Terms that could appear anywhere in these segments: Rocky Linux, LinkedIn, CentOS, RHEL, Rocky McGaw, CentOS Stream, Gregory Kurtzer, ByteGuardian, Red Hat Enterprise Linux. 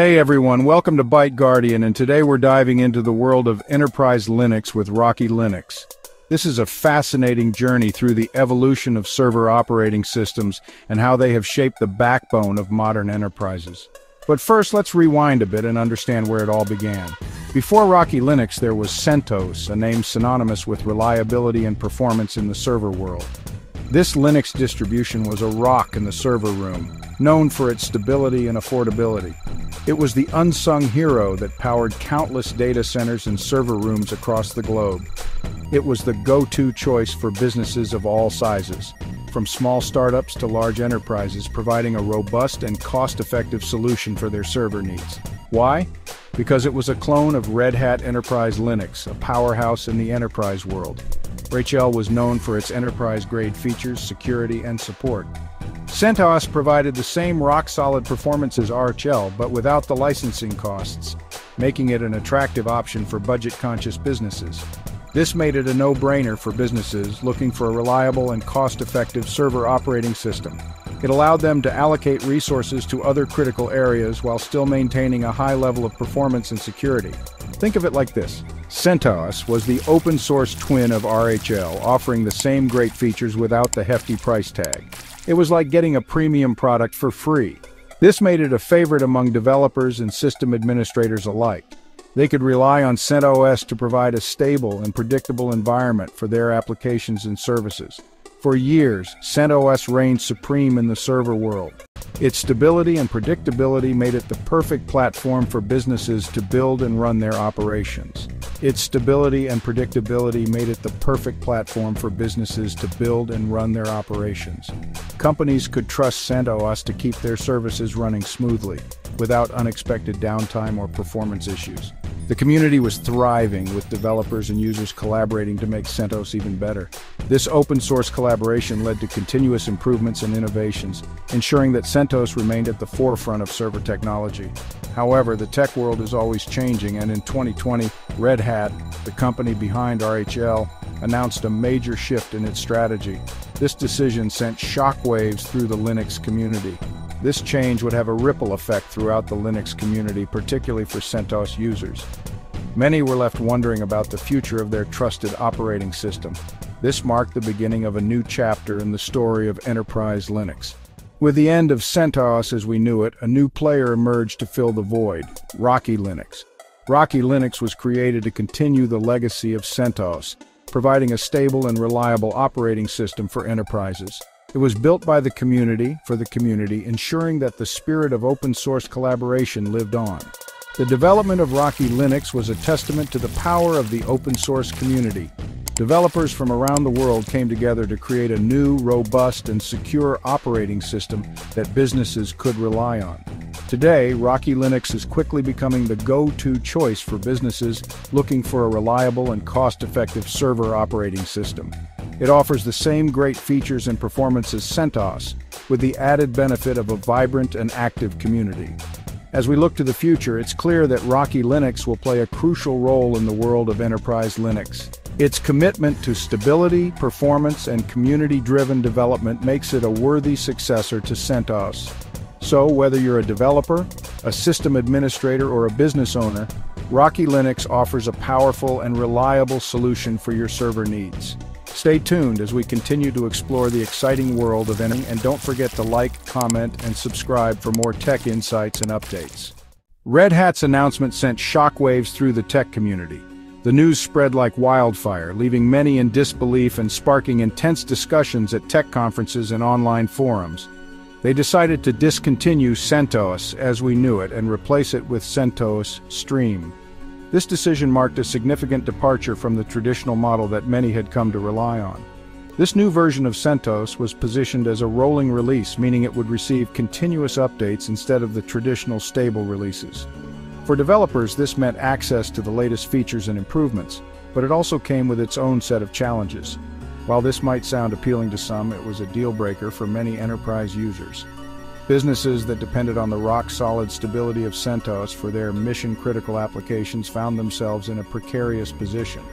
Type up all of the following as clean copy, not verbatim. Hey everyone, welcome to ByteGuardian, and today we're diving into the world of Enterprise Linux with Rocky Linux. This is a fascinating journey through the evolution of server operating systems and how they have shaped the backbone of modern enterprises. But first, let's rewind a bit and understand where it all began. Before Rocky Linux, there was CentOS, a name synonymous with reliability and performance in the server world. This Linux distribution was a rock in the server room, known for its stability and affordability. It was the unsung hero that powered countless data centers and server rooms across the globe. It was the go-to choice for businesses of all sizes, from small startups to large enterprises, providing a robust and cost-effective solution for their server needs. Why? Because it was a clone of Red Hat Enterprise Linux, a powerhouse in the enterprise world. RHEL was known for its enterprise-grade features, security, and support. CentOS provided the same rock-solid performance as RHEL, but without the licensing costs, making it an attractive option for budget-conscious businesses. This made it a no-brainer for businesses looking for a reliable and cost-effective server operating system. It allowed them to allocate resources to other critical areas while still maintaining a high level of performance and security. Think of it like this. CentOS was the open-source twin of RHEL, offering the same great features without the hefty price tag. It was like getting a premium product for free. This made it a favorite among developers and system administrators alike. They could rely on CentOS to provide a stable and predictable environment for their applications and services. For years, CentOS reigned supreme in the server world. Its stability and predictability made it the perfect platform for businesses to build and run their operations. Companies could trust CentOS to keep their services running smoothly, without unexpected downtime or performance issues. The community was thriving, with developers and users collaborating to make CentOS even better. This open-source collaboration led to continuous improvements and innovations, ensuring that CentOS remained at the forefront of server technology. However, the tech world is always changing, and in 2020, Red Hat, the company behind RHEL, announced a major shift in its strategy. This decision sent shockwaves through the Linux community. This change would have a ripple effect throughout the Linux community, particularly for CentOS users. Many were left wondering about the future of their trusted operating system. This marked the beginning of a new chapter in the story of Enterprise Linux. With the end of CentOS as we knew it, a new player emerged to fill the void: Rocky Linux. Rocky Linux was created to continue the legacy of CentOS, providing a stable and reliable operating system for enterprises. It was built by the community, for the community, ensuring that the spirit of open-source collaboration lived on. The development of Rocky Linux was a testament to the power of the open-source community. Developers from around the world came together to create a new, robust, and secure operating system that businesses could rely on. Today, Rocky Linux is quickly becoming the go-to choice for businesses looking for a reliable and cost-effective server operating system. It offers the same great features and performance as CentOS, with the added benefit of a vibrant and active community. As we look to the future, it's clear that Rocky Linux will play a crucial role in the world of Enterprise Linux. Its commitment to stability, performance, and community-driven development makes it a worthy successor to CentOS. So, whether you're a developer, a system administrator, or a business owner, Rocky Linux offers a powerful and reliable solution for your server needs. Stay tuned as we continue to explore the exciting world of Enterprise Linux, and don't forget to like, comment, and subscribe for more tech insights and updates. Red Hat's announcement sent shockwaves through the tech community. The news spread like wildfire, leaving many in disbelief and sparking intense discussions at tech conferences and online forums. They decided to discontinue CentOS as we knew it and replace it with CentOS Stream. This decision marked a significant departure from the traditional model that many had come to rely on. This new version of CentOS was positioned as a rolling release, meaning it would receive continuous updates instead of the traditional stable releases. For developers, this meant access to the latest features and improvements, but it also came with its own set of challenges. While this might sound appealing to some, it was a deal-breaker for many enterprise users. Businesses that depended on the rock-solid stability of CentOS for their mission-critical applications found themselves in a precarious position.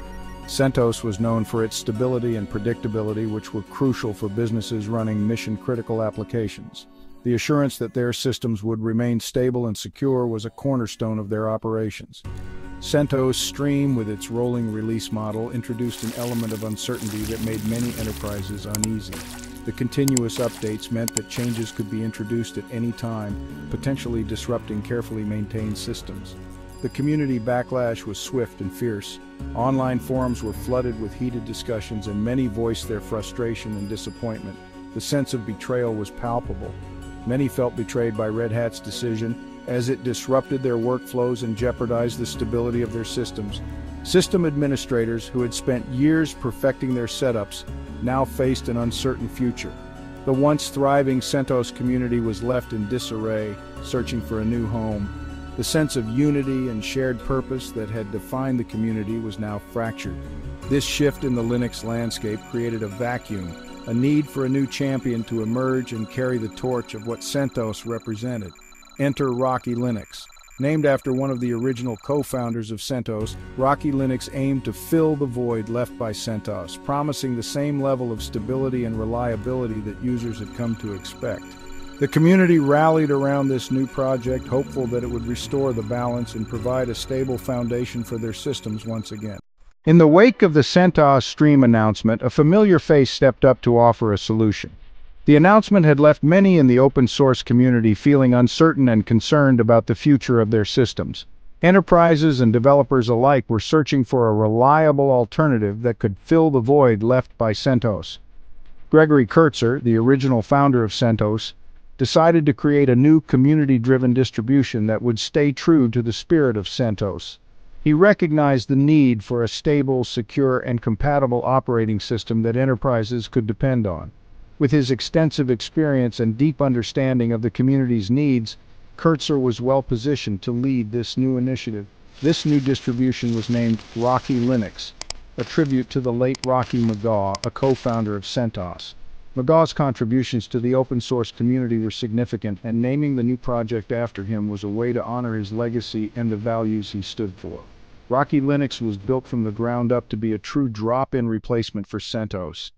CentOS was known for its stability and predictability, which were crucial for businesses running mission-critical applications. The assurance that their systems would remain stable and secure was a cornerstone of their operations. CentOS Stream, with its rolling release model, introduced an element of uncertainty that made many enterprises uneasy. The continuous updates meant that changes could be introduced at any time, potentially disrupting carefully maintained systems. The community backlash was swift and fierce. Online forums were flooded with heated discussions, and many voiced their frustration and disappointment. The sense of betrayal was palpable. Many felt betrayed by Red Hat's decision, as it disrupted their workflows and jeopardized the stability of their systems. System administrators who had spent years perfecting their setups now faced an uncertain future. The once thriving CentOS community was left in disarray, searching for a new home. The sense of unity and shared purpose that had defined the community was now fractured. This shift in the Linux landscape created a vacuum, a need for a new champion to emerge and carry the torch of what CentOS represented. Enter Rocky Linux. Named after one of the original co-founders of CentOS, Rocky Linux aimed to fill the void left by CentOS, promising the same level of stability and reliability that users had come to expect. The community rallied around this new project, hopeful that it would restore the balance and provide a stable foundation for their systems once again. In the wake of the CentOS Stream announcement, a familiar face stepped up to offer a solution. The announcement had left many in the open source community feeling uncertain and concerned about the future of their systems. Enterprises and developers alike were searching for a reliable alternative that could fill the void left by CentOS. Gregory Kurtzer, the original founder of CentOS, decided to create a new community-driven distribution that would stay true to the spirit of CentOS. He recognized the need for a stable, secure, and compatible operating system that enterprises could depend on. With his extensive experience and deep understanding of the community's needs, Kurtzer was well-positioned to lead this new initiative. This new distribution was named Rocky Linux, a tribute to the late Rocky McGaw, a co-founder of CentOS. McGaw's contributions to the open-source community were significant, and naming the new project after him was a way to honor his legacy and the values he stood for. Rocky Linux was built from the ground up to be a true drop-in replacement for CentOS.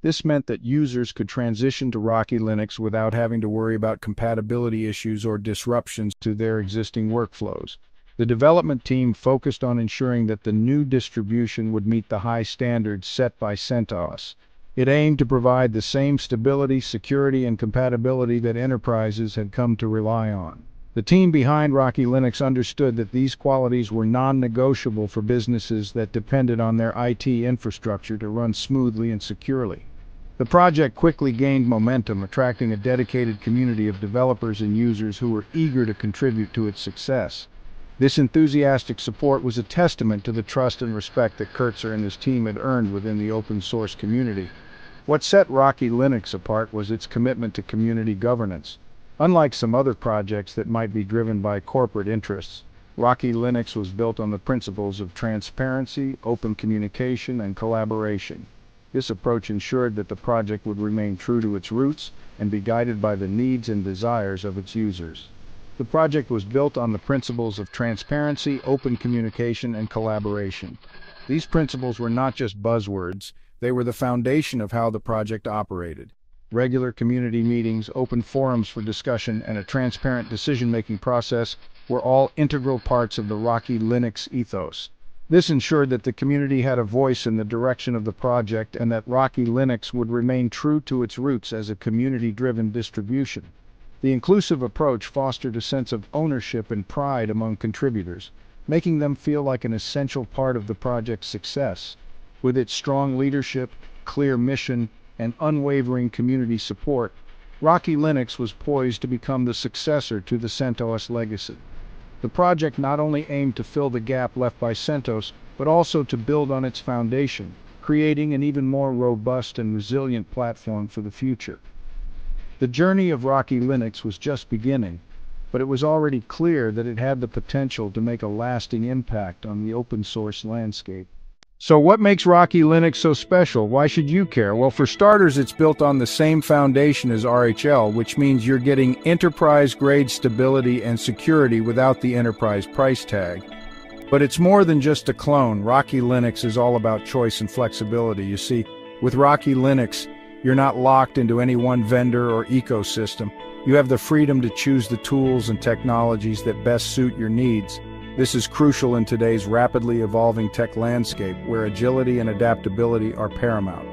This meant that users could transition to Rocky Linux without having to worry about compatibility issues or disruptions to their existing workflows. The development team focused on ensuring that the new distribution would meet the high standards set by CentOS. It aimed to provide the same stability, security, and compatibility that enterprises had come to rely on. The team behind Rocky Linux understood that these qualities were non-negotiable for businesses that depended on their IT infrastructure to run smoothly and securely. The project quickly gained momentum, attracting a dedicated community of developers and users who were eager to contribute to its success. This enthusiastic support was a testament to the trust and respect that Kurtzer and his team had earned within the open-source community. What set Rocky Linux apart was its commitment to community governance. Unlike some other projects that might be driven by corporate interests, Rocky Linux was built on the principles of transparency, open communication, and collaboration. This approach ensured that the project would remain true to its roots and be guided by the needs and desires of its users. The project was built on the principles of transparency, open communication, and collaboration. These principles were not just buzzwords, they were the foundation of how the project operated. Regular community meetings, open forums for discussion, and a transparent decision-making process were all integral parts of the Rocky Linux ethos. This ensured that the community had a voice in the direction of the project and that Rocky Linux would remain true to its roots as a community-driven distribution. The inclusive approach fostered a sense of ownership and pride among contributors, making them feel like an essential part of the project's success. With its strong leadership, clear mission, and unwavering community support, Rocky Linux was poised to become the successor to the CentOS legacy. The project not only aimed to fill the gap left by CentOS, but also to build on its foundation, creating an even more robust and resilient platform for the future. The journey of Rocky Linux was just beginning, but it was already clear that it had the potential to make a lasting impact on the open source landscape. So what makes Rocky Linux so special? Why should you care? Well, for starters, it's built on the same foundation as RHL, which means you're getting enterprise-grade stability and security without the enterprise price tag. But it's more than just a clone. Rocky Linux is all about choice and flexibility. You see, with Rocky Linux, you're not locked into any one vendor or ecosystem. You have the freedom to choose the tools and technologies that best suit your needs. This is crucial in today's rapidly evolving tech landscape, where agility and adaptability are paramount.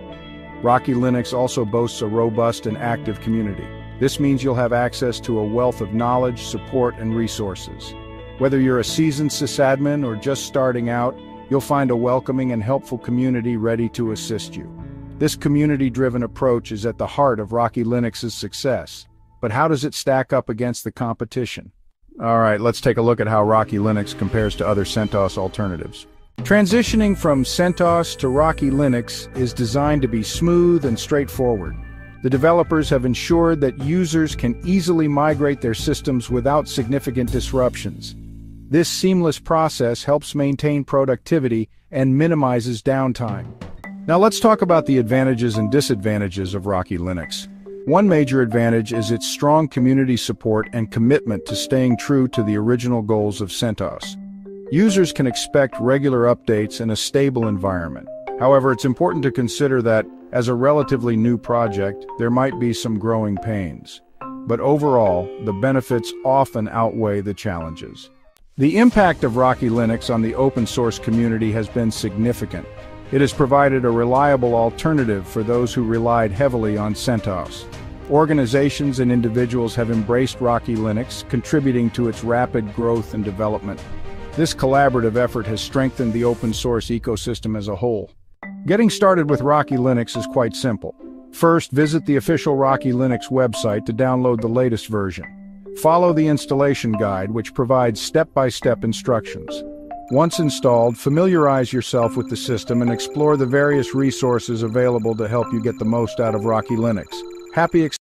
Rocky Linux also boasts a robust and active community. This means you'll have access to a wealth of knowledge, support, and resources. Whether you're a seasoned sysadmin or just starting out, you'll find a welcoming and helpful community ready to assist you. This community-driven approach is at the heart of Rocky Linux's success. But how does it stack up against the competition? All right, let's take a look at how Rocky Linux compares to other CentOS alternatives. Transitioning from CentOS to Rocky Linux is designed to be smooth and straightforward. The developers have ensured that users can easily migrate their systems without significant disruptions. This seamless process helps maintain productivity and minimizes downtime. Now let's talk about the advantages and disadvantages of Rocky Linux. One major advantage is its strong community support and commitment to staying true to the original goals of CentOS. Users can expect regular updates in a stable environment. However, it's important to consider that, as a relatively new project, there might be some growing pains. But overall, the benefits often outweigh the challenges. The impact of Rocky Linux on the open source community has been significant. It has provided a reliable alternative for those who relied heavily on CentOS. Organizations and individuals have embraced Rocky Linux, contributing to its rapid growth and development. This collaborative effort has strengthened the open source ecosystem as a whole. Getting started with Rocky Linux is quite simple. First, visit the official Rocky Linux website to download the latest version. Follow the installation guide, which provides step-by-step instructions. Once installed, familiarize yourself with the system and explore the various resources available to help you get the most out of Rocky Linux. Happy exploring!